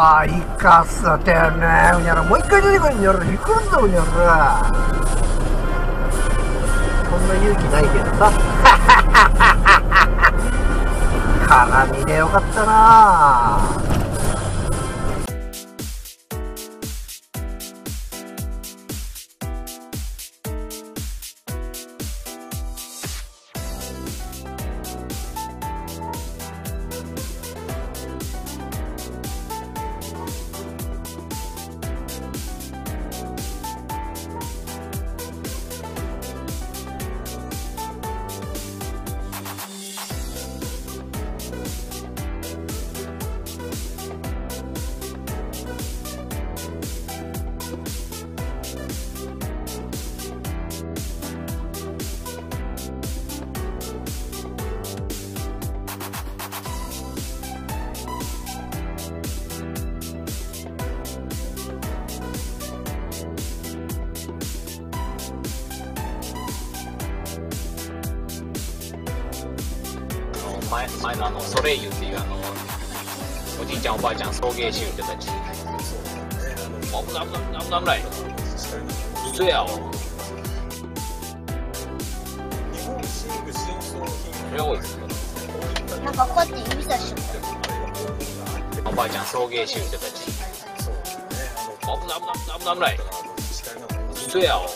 バイカスだったよね。うにゃらもう一回出てくるんやろ。行くんだうにゃら。そんな勇気ないけどさ。絡みでよかったな。前のソレイユっていうおじいちゃんおばあちゃん送迎集ってたち、危ない、嘘やわ。なんかこうやって指差しおばあちゃん送迎集ってたち、危ない、嘘やわ。